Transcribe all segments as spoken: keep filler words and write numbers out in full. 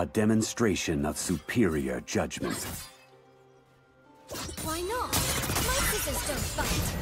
A demonstration of superior judgment. Why not? My sisters don't fight!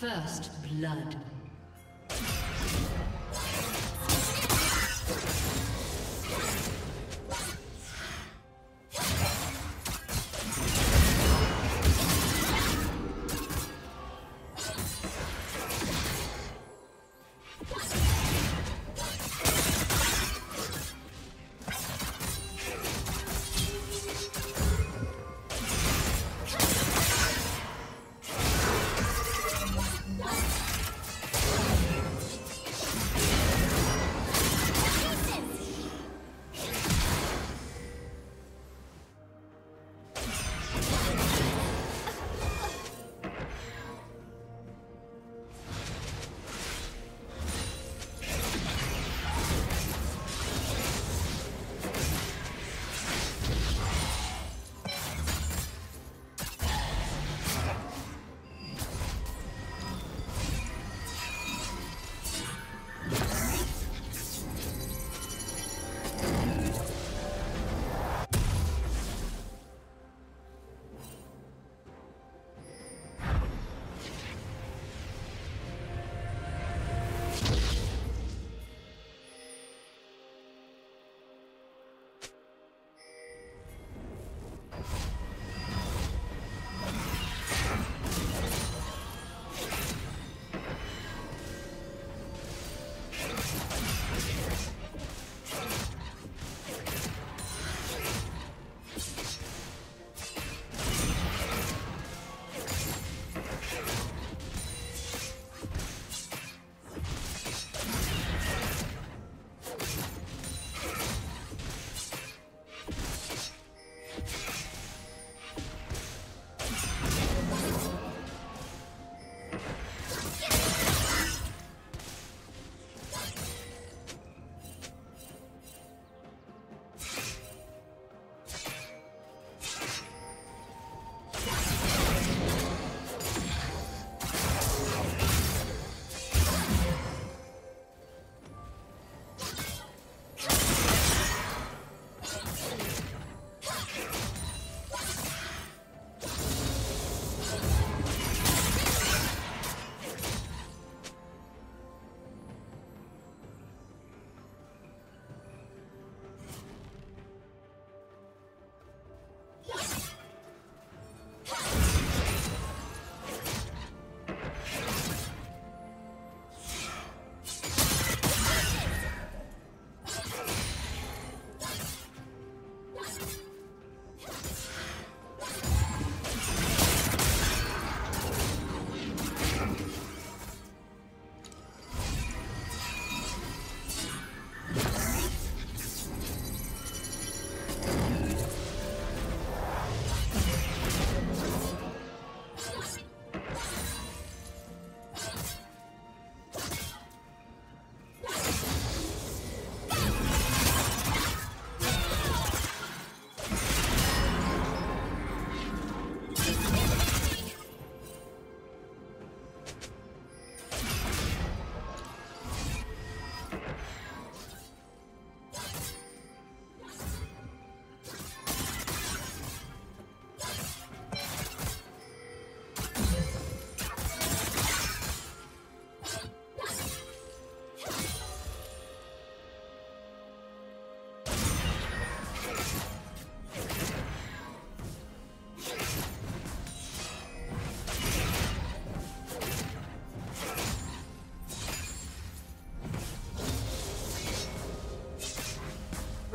First blood.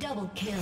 Double kill.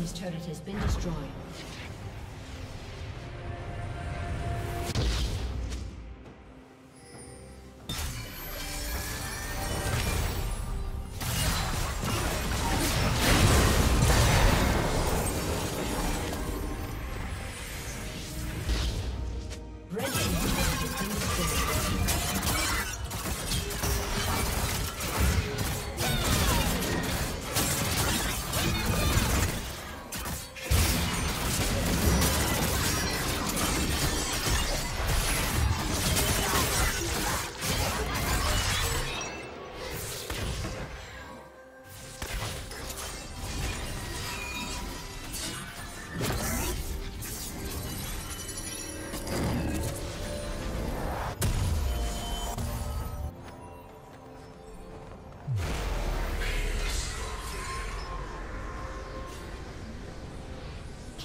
team's turret has been destroyed.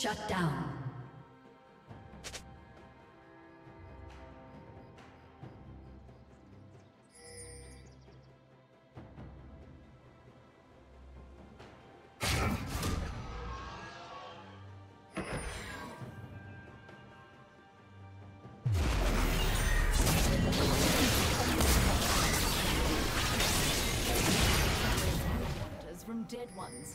Shut down. Doctors from dead ones.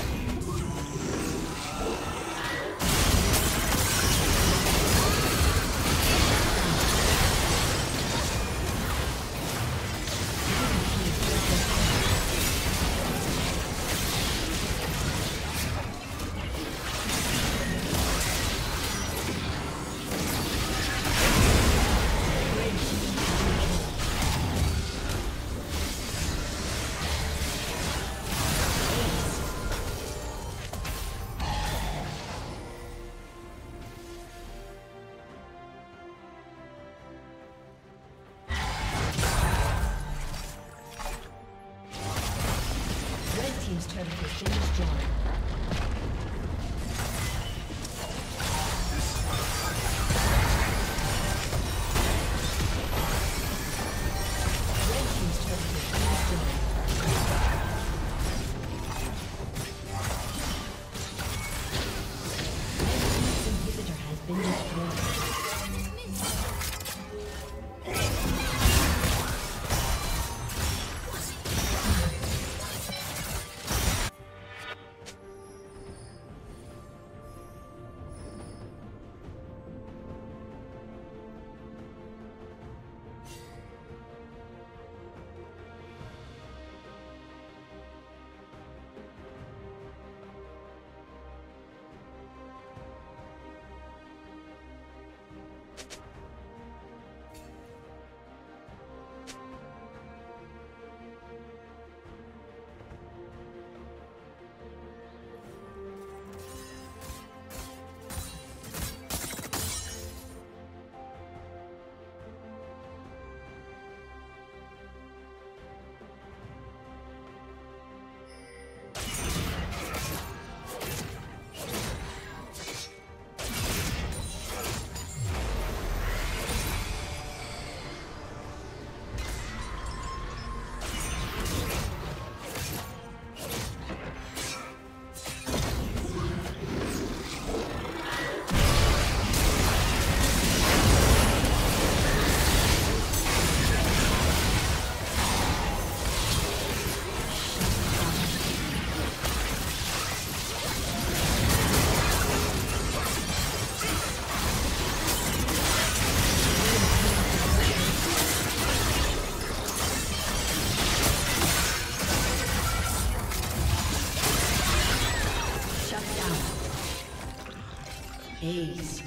Ace.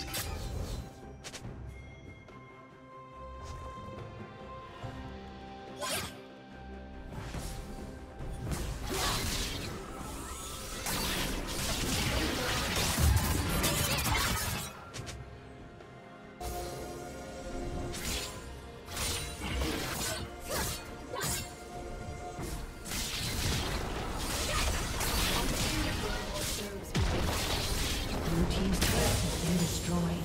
Destroyed.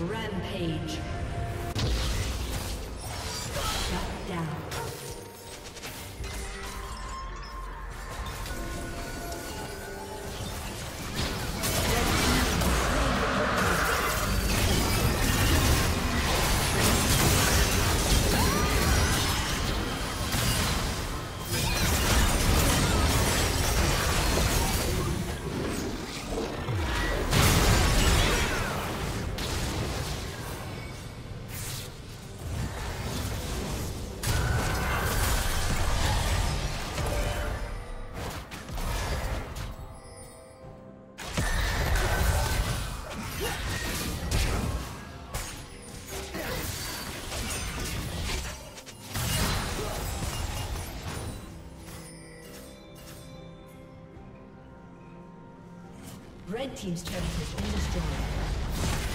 Rampage. Shut down. Red team's turret has been destroyed.